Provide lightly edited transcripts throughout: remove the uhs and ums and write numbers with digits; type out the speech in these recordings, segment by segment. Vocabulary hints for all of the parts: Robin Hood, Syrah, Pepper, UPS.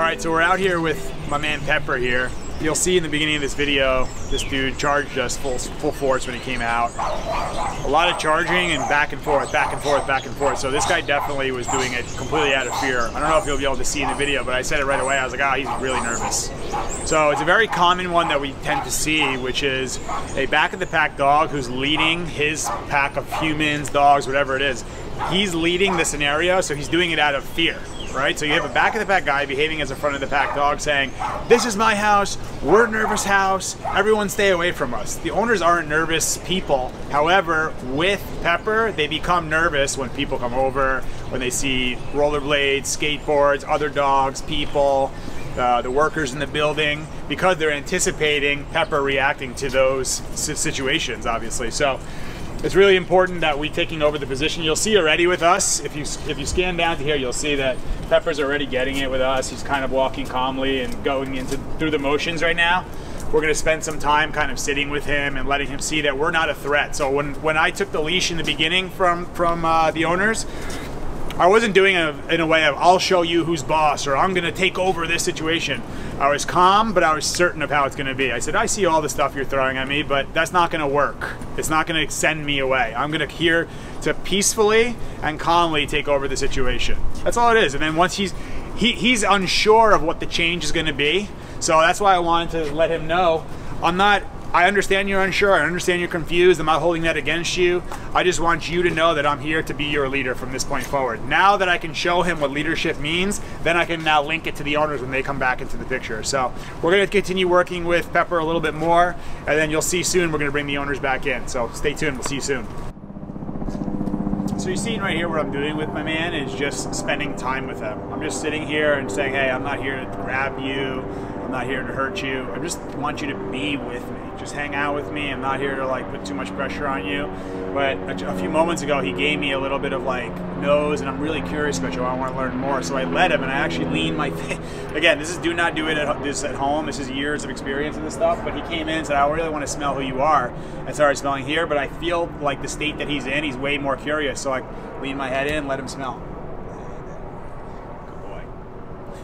Alright, so we're out here with my man Pepper here. You'll see in the beginning of this video, this dude charged us full force when he came out. A lot of charging and back and forth, back and forth, back and forth. So this guy definitely was doing it completely out of fear. I don't know if you'll be able to see in the video, but I said it right away. I was like, ah, he's really nervous. So it's a very common one that we tend to see, which is a back of the pack dog who's leading his pack of humans, dogs, whatever it is. He's leading the scenario, so he's doing it out of fear. Right? So you have a back of the pack guy behaving as a front of the pack dog saying, this is my house, we're a nervous house, everyone stay away from us. The owners aren't nervous people. However, with Pepper, they become nervous when people come over, when they see rollerblades, skateboards, other dogs, people, the workers in the building, because they're anticipating Pepper reacting to those situations, obviously. So it's really important that we're taking over the position. You'll see already with us, if you scan down to here, you'll see that Pepper's already getting it with us. He's kind of walking calmly and going through the motions right now. We're gonna spend some time kind of sitting with him and letting him see that we're not a threat. So when I took the leash in the beginning from the owners, I wasn't doing it in a way of, I'll show you who's boss, or I'm gonna take over this situation. I was calm, but I was certain of how it's gonna be. I said, I see all the stuff you're throwing at me, but that's not gonna work. It's not gonna send me away. I'm gonna here to peacefully and calmly take over the situation. That's all it is. And then once he's unsure of what the change is gonna be, so that's why I wanted to let him know, I understand you're unsure, I understand you're confused, I'm not holding that against you. I just want you to know that I'm here to be your leader from this point forward. Now that I can show him what leadership means, then I can now link it to the owners when they come back into the picture. So we're gonna continue working with Pepper a little bit more, and then you'll see soon we're gonna bring the owners back in. So stay tuned, we'll see you soon. So you're seeing right here what I'm doing with my man is just spending time with him. I'm just sitting here and saying, hey, I'm not here to grab you, I'm not here to hurt you. I just want you to be with me. Just hang out with me. I'm not here to like put too much pressure on you. But a few moments ago, he gave me a little bit of like nose, and I'm really curious about you. I want to learn more. So I let him, and I actually leaned my again, this is do not do it at this at home. This is years of experience in this stuff. But he came in and said, I really want to smell who you are. I started smelling here, but I feel like the state that he's in, he's way more curious. So I leaned my head in, let him smell.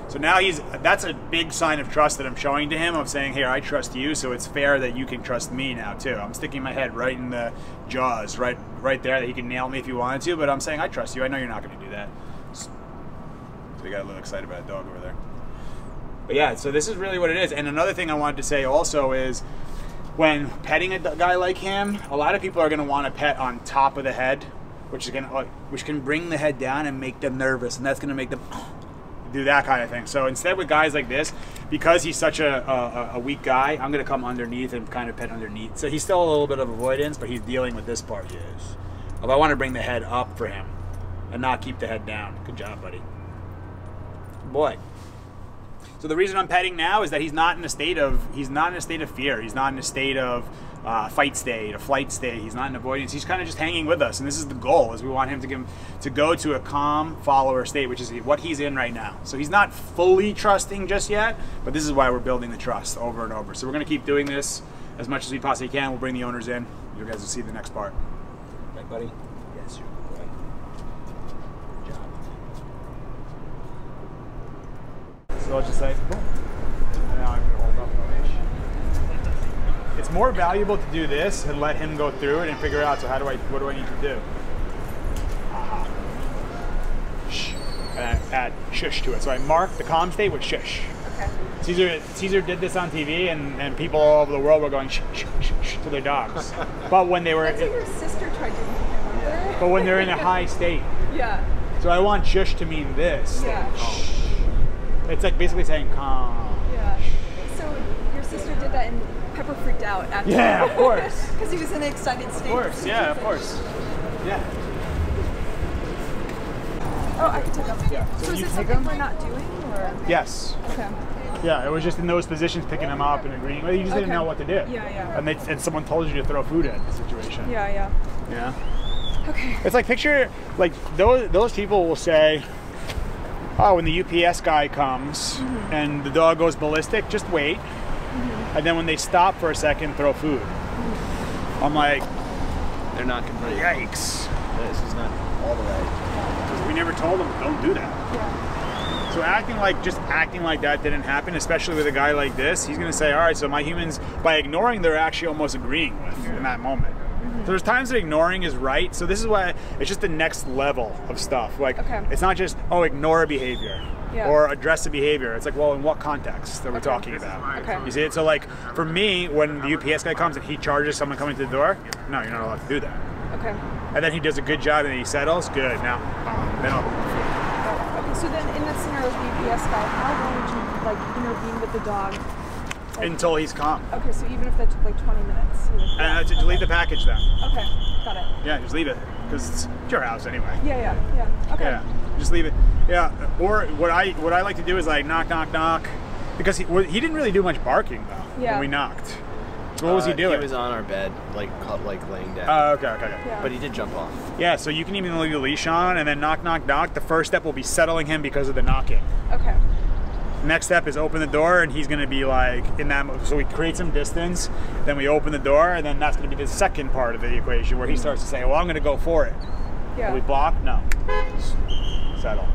So now that's a big sign of trust that I'm showing to him. I'm saying, here, I trust you, so it's fair that you can trust me now too. I'm sticking my head right in the jaws, right there, that he can nail me if he wanted to, but I'm saying, I trust you. I know you're not gonna do that. So I got a little excited about a dog over there. But yeah, so this is really what it is. And another thing I wanted to say also is, when petting a guy like him, a lot of people are gonna want to pet on top of the head, which can bring the head down and make them nervous, and that's gonna make them do that kind of thing. So instead with guys like this, because he's such a weak guy, I'm going to come underneath and kind of pet underneath. So he's still a little bit of avoidance, but he's dealing with this part. Yes. I want to bring the head up for him and not keep the head down. Good job, buddy. Good boy. So the reason I'm petting now is that he's not in a state of fear. He's not in a state of fight state, a flight state. He's not in avoidance. He's kind of just hanging with us, and this is the goal. Is we want him to go to a calm follower state, which is what he's in right now. So he's not fully trusting just yet, but this is why we're building the trust over and over. So we're going to keep doing this as much as we possibly can. We'll bring the owners in. You guys will see the next part. Right, buddy? Yes, you're good boy. Good job. So I'll just say, cool. And now I'm going to hold up my leash. It's more valuable to do this and let him go through it and figure out, so what do I need to do? Shh. And I add shush to it. So I mark the calm state with shush. Okay. Caesar did this on TV, and people all over the world were going shh, shh, shh, shh to their dogs. But when they were... That's your sister tried to remember. Yeah. But when they're in a high state. Yeah. So I want shush to mean this. Yeah. Shh. It's like basically saying calm. Yeah. So your sister did that, and Pepper freaked out after. Yeah, of course. Because he was in an excited state. Of course, yeah, of course. Yeah. Oh, I can take them. Yeah. So is it something we're not doing? Or? Yes. Okay. Yeah, it was just in those positions, picking them up and agreeing. Well, you just didn't know what to do. Yeah, yeah. And someone told you to throw food at the situation. Yeah, yeah. Yeah. Okay. It's like picture, like those people will say, oh, when the UPS guy comes and the dog goes ballistic, just wait. And then when they stop for a second, throw food. I'm like, they're not complaining. Yikes. This is not all the way. We never told them, don't do that. Yeah. So acting like that didn't happen, especially with a guy like this, he's gonna say, all right, so my humans, by ignoring, they're actually almost agreeing with in that moment. So there's times that ignoring is right. So this is why it's just the next level of stuff. Like, it's not just, oh, ignore a behavior or address a behavior. It's like, well, in what context that we're talking about? You see it? So like, for me, when the UPS guy comes and he charges someone coming to the door, no, you're not allowed to do that. Okay. And then he does a good job and he settles, good, now, okay, so then in that scenario with the UPS guy, how long would you like intervene with the dog? Like, until he's calm. Okay, so even if that took like 20 minutes. To delete the package then. Okay, got it. Yeah, just leave it, because it's your house anyway. Yeah. Okay. Yeah, just leave it. Yeah, or what I like to do is like knock, knock, knock, because he didn't really do much barking though when we knocked. What was he doing? He was on our bed, like laying down. Oh, okay. Yeah. But he did jump off. Yeah, so you can even leave the leash on and then knock, knock, knock. The first step will be settling him because of the knocking. Okay. Next step is open the door, and he's gonna be like in that move. So we create some distance, then we open the door, and then that's gonna be the second part of the equation where he starts to say, well, I'm gonna go for it. Yeah. Will we block? No. Settle.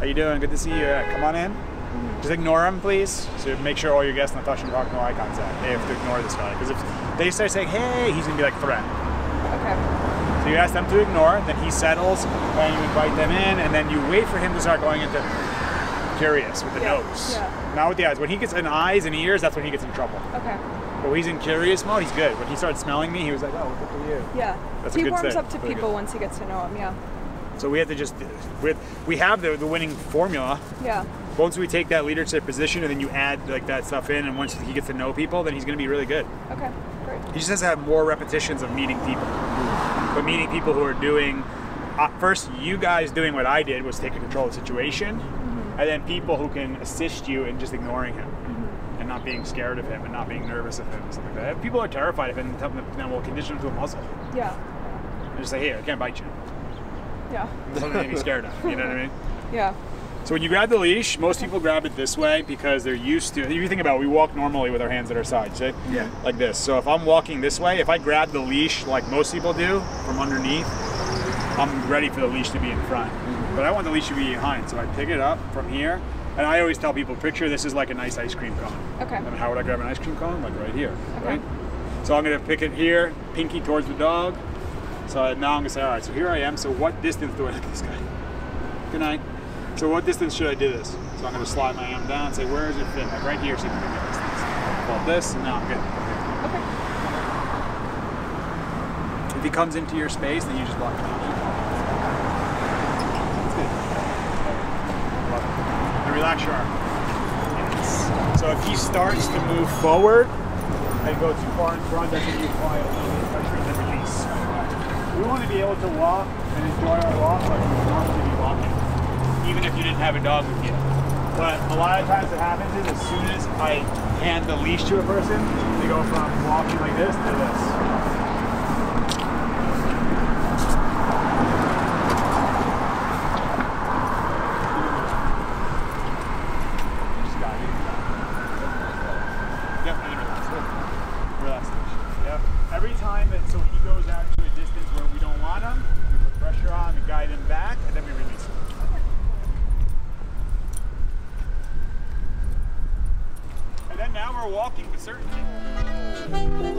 How you doing? Good to see you. Come on in. Just ignore him, please. So make sure all your guests not touching, talk, no eye contact. They have to ignore this guy. Because if they start saying, hey, he's gonna be like threatened. Okay. So you ask them to ignore, then he settles, and you invite them in, and then you wait for him to start going into curious with the nose, not with the eyes. When he gets in eyes and ears, that's when he gets in trouble. Okay. But when he's in curious mode, he's good. When he started smelling me, he was like, oh, look at you. Yeah. That's a good thing. He warms up to people once he gets to know him, So we have to just, we have the winning formula. Yeah. Once we take that leadership position and then you add like that stuff in, and once he gets to know people, then he's gonna be really good. Okay, great. He just has to have more repetitions of meeting people. But meeting people who are doing, first you guys doing what I did was taking control of the situation. And then people who can assist you in just ignoring him and not being scared of him and not being nervous of him and stuff like that. If people are terrified of him, then we'll condition him to a muzzle. Yeah. And just say, hey, I can't bite you. Yeah. There's something to be scared of, you know what I mean? Yeah. So when you grab the leash, most people grab it this way because they're used to, if you think about it, we walk normally with our hands at our sides, right? Yeah. Like this. So if I'm walking this way, if I grab the leash like most people do from underneath, I'm ready for the leash to be in front. But I want the leash to be behind, so I pick it up from here, and I always tell people, picture this is like a nice ice cream cone. Okay. And how would I grab an ice cream cone? Like right here, right? So I'm gonna pick it here, pinky towards the dog. So now I'm gonna say, all right, so here I am, so what distance do I look at this guy? Good night. So what distance should I do this? So I'm gonna slide my arm down and say, where is it fit? Like right here, so you can pick up distance. Well, this, and now I'm good. Okay. If he comes into your space, then you just block him out. Relax your arm. Yes. So if he starts to move forward and go too far in front, that's going to apply a little bit of pressure and then release. We want to be able to walk and enjoy our walk like we want to be walking, even if you didn't have a dog with you. But a lot of times what happens is as soon as I hand the leash to a person, they go from walking like this to this. Now we're walking with certainty.